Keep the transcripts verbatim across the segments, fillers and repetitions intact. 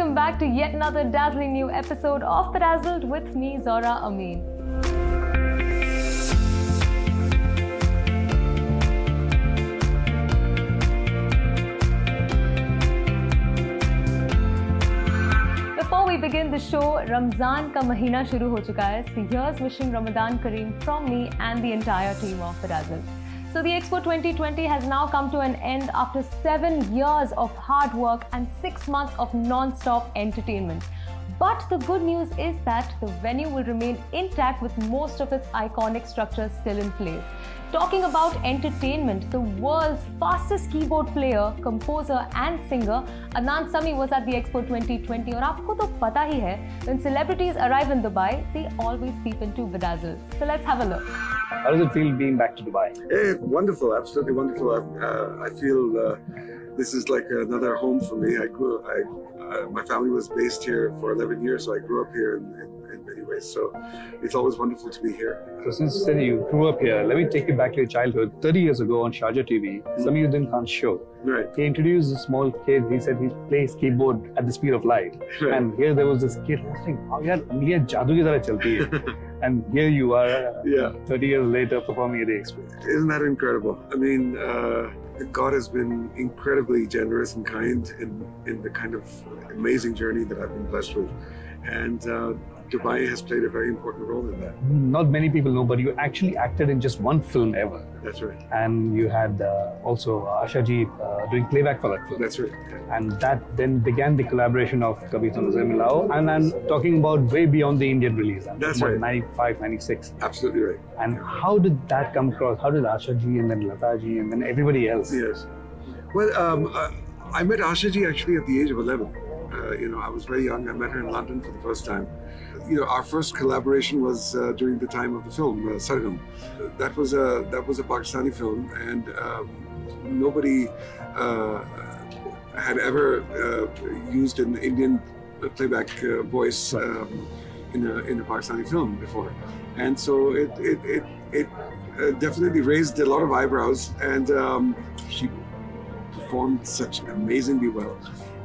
welcome back to yet another dazzling new episode of B'Dazzled with me, Zahra Ameen. Before we begin the show, Ramzan ka mahina shuru ho chuka hai, so here's wishing Ramadan Kareem from me and the entire team of B'Dazzled. So the Expo twenty twenty has now come to an end after seven years of hard work and six months of non-stop entertainment. But the good news is that the venue will remain intact with most of its iconic structures still in place. Talking about entertainment, the world's fastest keyboard player, composer and singer Adnan Sami was at the Expo twenty twenty, and aapko to pata hi hai, when celebrities arrive in Dubai, they always peep into B'Dazzled. So let's have a look. How does it feel being back to Dubai? Hey, wonderful, absolutely wonderful. Uh, I feel uh, this is like another home for me. I grew, I, uh, my family was based here for eleven years, so I grew up here in, in, in many ways. So it's always wonderful to be here. So since you, you grew up here, let me take you back to your childhood. thirty years ago on Sharjah T V, mm-hmm. Samiuddin Khan's show. Right. He introduced a small kid. He said he plays keyboard at the speed of light. Right. And here there was this kid saying, "Oh, yaar, angliyan jadoo ki tarah chalti hai." And here you are, uh, yeah. thirty years later, performing at the Expo. Isn't that incredible? I mean, uh, God has been incredibly generous and kind in, in the kind of amazing journey that I've been blessed with. And uh, Dubai has played a very important role in that. Not many people know, but you actually acted in just one film ever. That's right. And you had uh, also Asha Ji uh, doing playback for that film. That's right. And that then began the collaboration of Kabiton and Zemilao. And I'm talking about way beyond the Indian release. I'm That's right. ninety-five, ninety-six. Absolutely right. And how did that come across? How did Asha Ji and then Lata Ji and then everybody else? Yes. Well, um, uh, I met Asha Ji actually at the age of eleven. Uh, you know, I was very young. I met her in London for the first time. You know, our first collaboration was uh, during the time of the film uh, Sargam. Uh, that was a that was a Pakistani film, and um, nobody uh, had ever uh, used an Indian playback uh, voice um, in a in a Pakistani film before, and so it it it, it uh, definitely raised a lot of eyebrows. And um, she performed such amazingly well.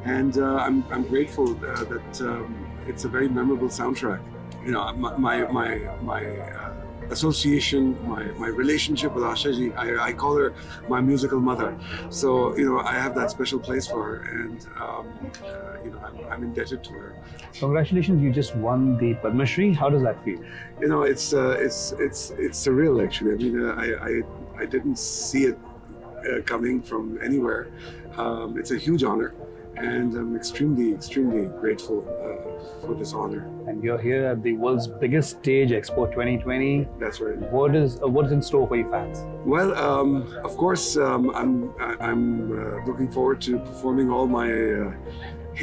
And uh, I'm, I'm grateful uh, that um, it's a very memorable soundtrack. You know, my my my, my uh, association, my, my relationship with Asha Ji, I, I call her my musical mother. So, you know, I have that special place for her, and um, uh, you know, I'm, I'm indebted to her. Congratulations, you just won the Padma Shri. How does that feel? You know, it's uh, it's it's it's surreal actually. I mean, uh, I, I I didn't see it uh, coming from anywhere. Um, it's a huge honor. And I'm extremely, extremely grateful uh, for this honor. And you're here at the world's biggest stage, Expo twenty twenty. That's right. What is uh, what is in store for your fans? Well, um, of course, um, I'm I'm uh, looking forward to performing all my uh,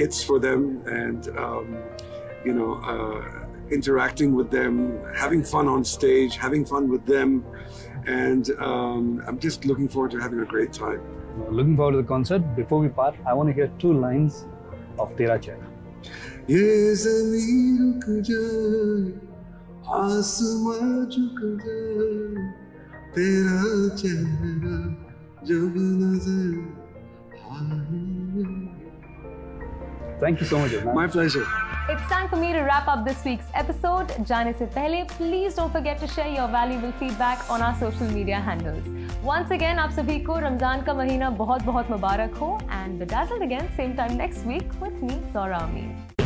hits for them, and um, you know, uh, interacting with them, having fun on stage, having fun with them, and um, I'm just looking forward to having a great time. Looking forward to the concert. Before we part, I want to hear two lines of Tera Chayra. Ye zameen ruk jaye, aasmaan jhuk jaye, tera chehra jab nazar aaye. Thank you so much, Adnan. My pleasure. It's time for me to wrap up this week's episode. Jaane se pehle, please don't forget to share your valuable feedback on our social media handles. Once again, aap sabhi ko Ramzan ka mahina bahut bahut mubarak ho, and B'Dazzled again same time next week with me, Zahra Ameen.